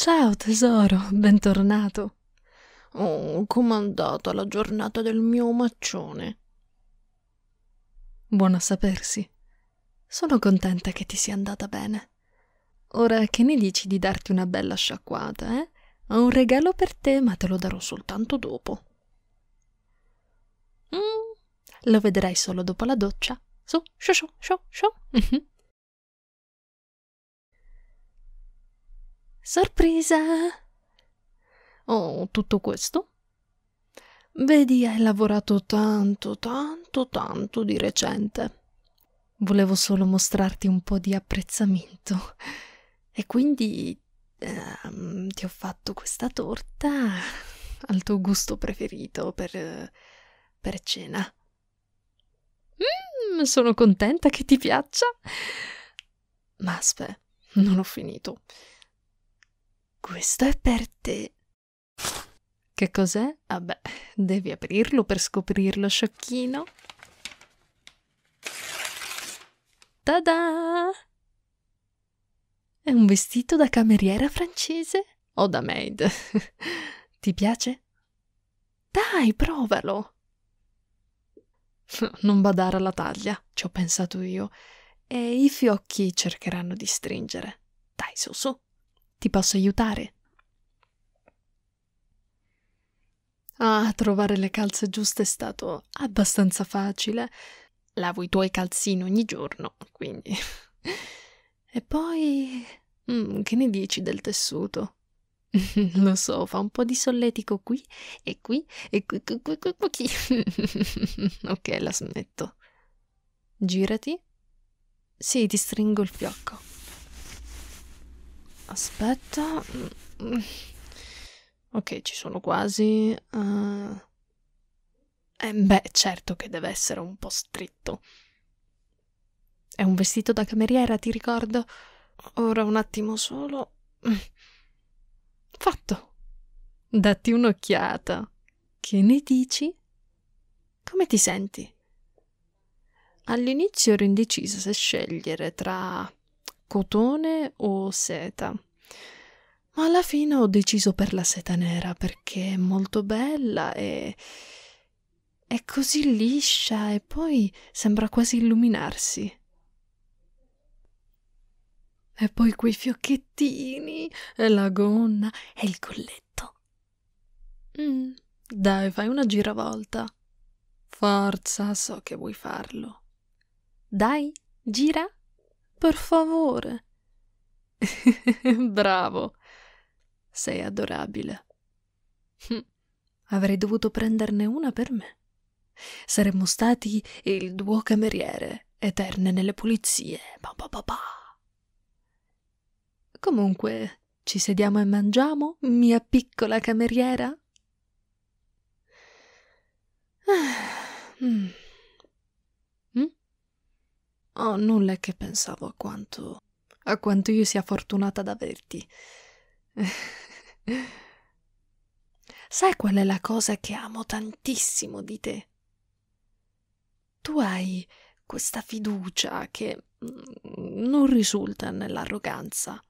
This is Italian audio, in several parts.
Ciao tesoro, bentornato. Oh, com'è andata la giornata del mio omaccione? Buono a sapersi. Sono contenta che ti sia andata bene. Ora, che ne dici di darti una bella sciacquata, eh? Ho un regalo per te, ma te lo darò soltanto dopo. Lo vedrai solo dopo la doccia. Su, sciu, sciu, sciu, sciu. Sorpresa! Oh, tutto questo? Vedi, hai lavorato tanto di recente. Volevo solo mostrarti un po' di apprezzamento. E quindi ti ho fatto questa torta al tuo gusto preferito per cena. Sono contenta che ti piaccia. Ma aspetta, non ho finito. Questo è per te. Che cos'è? Vabbè, devi aprirlo per scoprirlo, sciocchino. Ta-da! È un vestito da cameriera francese o da maid. Ti piace? Dai, provalo! Non badare alla taglia, ci ho pensato io. E i fiocchi cercheranno di stringere. Dai, su, su. Ti posso aiutare? Ah, trovare le calze giuste è stato abbastanza facile. Lavo i tuoi calzini ogni giorno, quindi. E poi, che ne dici del tessuto? Lo so, fa un po' di solletico qui e qui e qui. Ok, la smetto. Girati. Sì, ti stringo il fiocco. Aspetta. Ok, ci sono quasi. Beh, certo che deve essere un po' stretto. È un vestito da cameriera, ti ricordo. Ora un attimo solo. Fatto. Datti un'occhiata. Che ne dici? Come ti senti? All'inizio ero indecisa se scegliere tra cotone o seta, ma alla fine ho deciso per la seta nera perché è molto bella e è così liscia e poi sembra quasi illuminarsi. E poi quei fiocchettini e la gonna e il colletto. Dai, fai una giravolta. Forza, so che vuoi farlo. Dai, gira. Per favore. Bravo. Sei adorabile. Avrei dovuto prenderne una per me. Saremmo stati il duo cameriere, eterne nelle pulizie. Comunque, ci sediamo e mangiamo, mia piccola cameriera? Oh, nulla è che pensavo a quanto io sia fortunata ad averti. Sai qual è la cosa che amo tantissimo di te? Tu hai questa fiducia che non risulta nell'arroganza,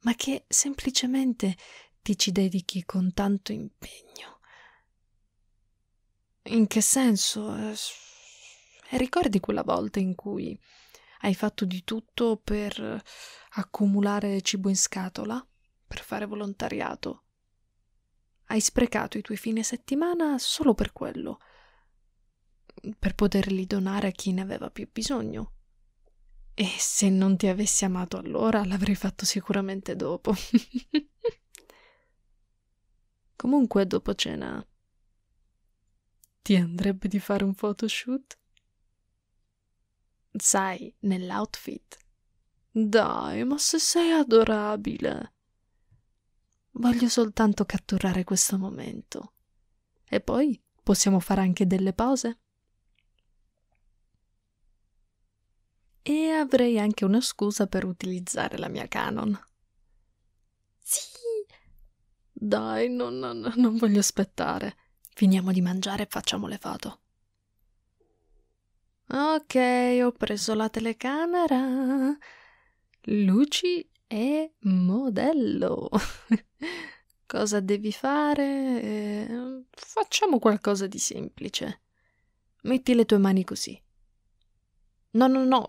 ma che semplicemente ti ci dedichi con tanto impegno. In che senso? E ricordi quella volta in cui hai fatto di tutto per accumulare cibo in scatola, per fare volontariato? Hai sprecato i tuoi fine settimana solo per quello, per poterli donare a chi ne aveva più bisogno. E se non ti avessi amato allora, l'avrei fatto sicuramente dopo. Comunque, dopo cena, ti andrebbe di fare un photoshoot? Sai, nell'outfit. Dai, ma se sei adorabile. Voglio soltanto catturare questo momento. E poi possiamo fare anche delle pause. E avrei anche una scusa per utilizzare la mia Canon. Sì! Dai, non voglio aspettare. Finiamo di mangiare e facciamo le foto. Ok, ho preso la telecamera. Luci è modello. Cosa devi fare? Facciamo qualcosa di semplice. Metti le tue mani così. No, no, no,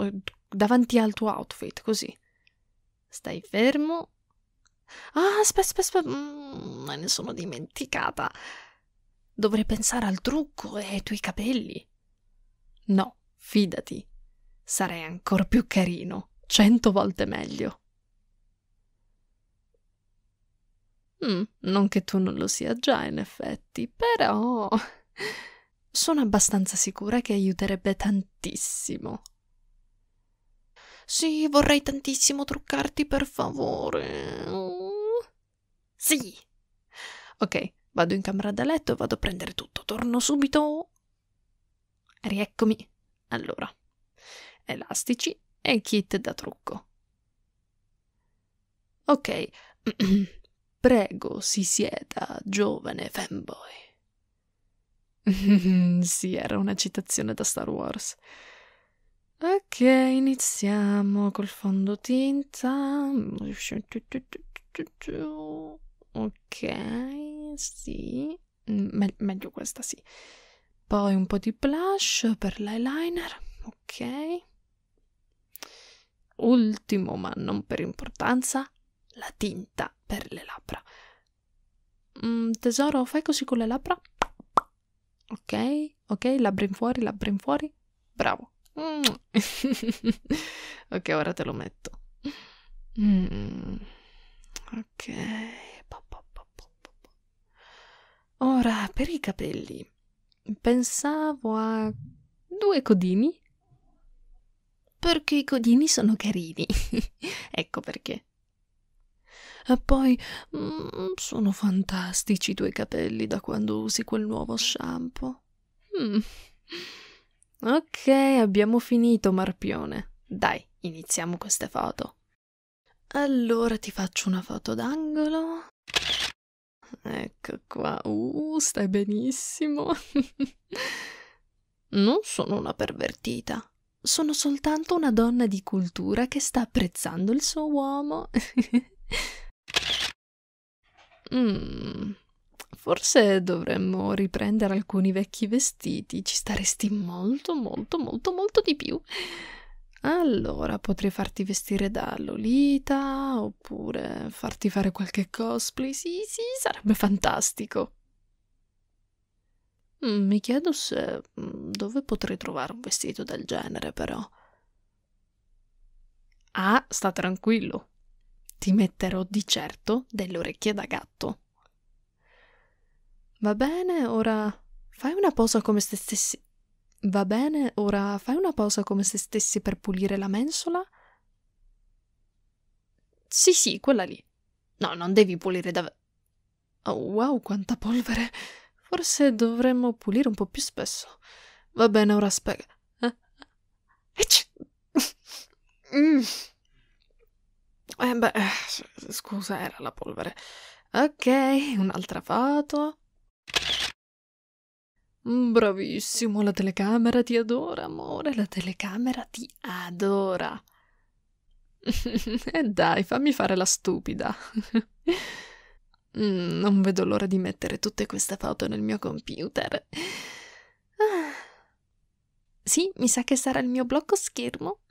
davanti al tuo outfit, così. Stai fermo. Ah, aspetta. Me ne sono dimenticata. Dovrei pensare al trucco e ai tuoi capelli. No, fidati. Sarei ancora più carino. 100 volte meglio. Non che tu non lo sia già, in effetti, però... sono abbastanza sicura che aiuterebbe tantissimo. Sì, vorrei tantissimo truccarti, per favore. Sì. Ok, vado in camera da letto e vado a prendere tutto. Torno subito. Rieccomi. Allora, elastici e kit da trucco. Ok. Prego, si sieda, giovane fanboy. Sì, era una citazione da Star Wars. Ok, iniziamo col fondotinta. Ok, sì. Meglio questa, sì. Poi un po' di blush per l'eyeliner. Ok. Ultimo, ma non per importanza, la tinta per le labbra. Tesoro, fai così con le labbra. Ok, labbra in fuori. Bravo. Ok, ora te lo metto. Ok. Ora, per i capelli, pensavo a 2 codini. Perché i codini sono carini. Ecco perché. E poi, sono fantastici i tuoi capelli da quando usi quel nuovo shampoo. Ok, abbiamo finito, Marpione. Dai, iniziamo queste foto. Allora ti faccio una foto d'angolo. Ecco qua. Stai benissimo. Non sono una pervertita. Sono soltanto una donna di cultura che sta apprezzando il suo uomo. Forse dovremmo riprendere alcuni vecchi vestiti, ci staresti molto di più. Allora, potrei farti vestire da Lolita, oppure farti fare qualche cosplay. Sì, sarebbe fantastico. Mi chiedo se... dove potrei trovare un vestito del genere, però. Ah, sta tranquillo. Ti metterò di certo delle orecchie da gatto. Va bene, ora fai una posa come se stessi per pulire la mensola. Sì, quella lì. No, non devi pulire davvero. Oh, wow, quanta polvere. Forse dovremmo pulire un po' più spesso. Va bene, ora spiega. Beh, scusa, era la polvere. Ok, un'altra foto. Bravissimo, la telecamera ti adora, amore, la telecamera ti adora. E dai, fammi fare la stupida. Non vedo l'ora di mettere tutte queste foto nel mio computer. Sì, mi sa che sarà il mio blocco schermo.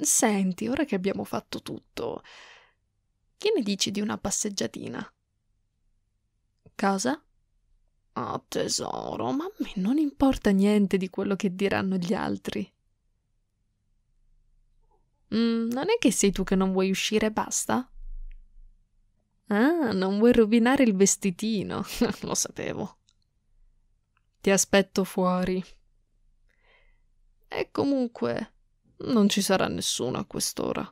Senti, ora che abbiamo fatto tutto, che ne dici di una passeggiatina? Cosa? Oh, tesoro, ma a me non importa niente di quello che diranno gli altri. Non è che sei tu che non vuoi uscire e basta? Ah, non vuoi rovinare il vestitino. Lo sapevo. Ti aspetto fuori. E comunque... non ci sarà nessuno a quest'ora.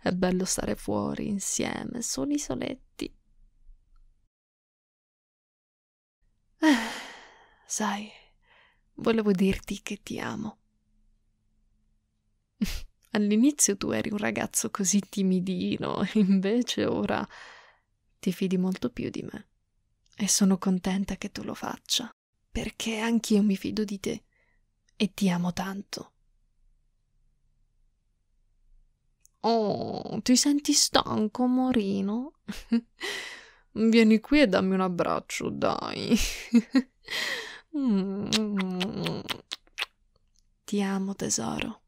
È bello stare fuori insieme, soli soletti. Sai, volevo dirti che ti amo. All'inizio tu eri un ragazzo così timidino, invece ora ti fidi molto più di me. E sono contenta che tu lo faccia, perché anch'io mi fido di te. E ti amo tanto. Oh, ti senti stanco, amorino? Vieni qui e dammi un abbraccio, dai. Ti amo, tesoro.